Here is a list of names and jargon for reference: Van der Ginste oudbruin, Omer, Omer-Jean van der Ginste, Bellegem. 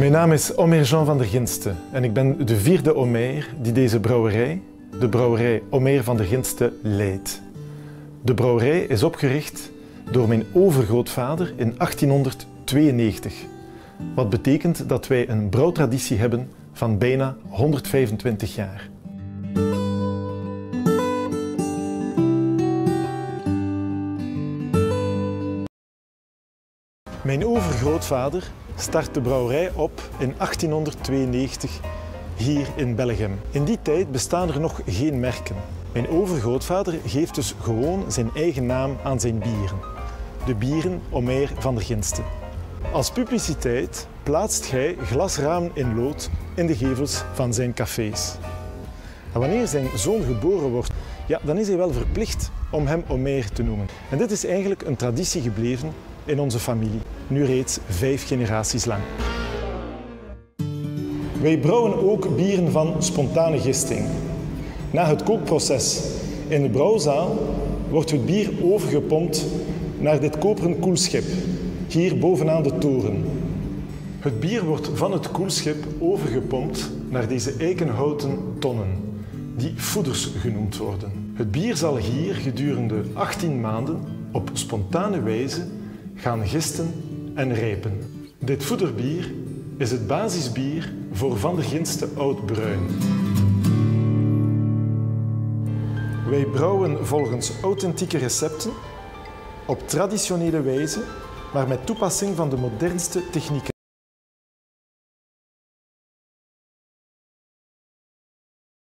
Mijn naam is Omer-Jean van der Ginste en ik ben de vierde Omer die deze brouwerij, de brouwerij Omer van der Ginste, leidt. De brouwerij is opgericht door mijn overgrootvader in 1892. Wat betekent dat wij een brouwtraditie hebben van bijna 125 jaar. Mijn overgrootvader start de brouwerij op in 1892 hier in Bellegem. In die tijd bestaan er nog geen merken. Mijn overgrootvader geeft dus gewoon zijn eigen naam aan zijn bieren. De bieren Omer van der Ginste. Als publiciteit plaatst hij glasramen in lood in de gevels van zijn cafés. En wanneer zijn zoon geboren wordt, ja, dan is hij wel verplicht om hem Omer te noemen. En dit is eigenlijk een traditie gebleven in onze familie, nu reeds 5 generaties lang. Wij brouwen ook bieren van spontane gisting. Na het kookproces in de brouwzaal wordt het bier overgepompt naar dit koperen koelschip, hier bovenaan de toren. Het bier wordt van het koelschip overgepompt naar deze eikenhouten tonnen, die voeders genoemd worden. Het bier zal hier gedurende 18 maanden op spontane wijze gaan gisten en rijpen. Dit voederbier is het basisbier voor Van der Ginste oudbruin. Wij brouwen volgens authentieke recepten, op traditionele wijze, maar met toepassing van de modernste technieken.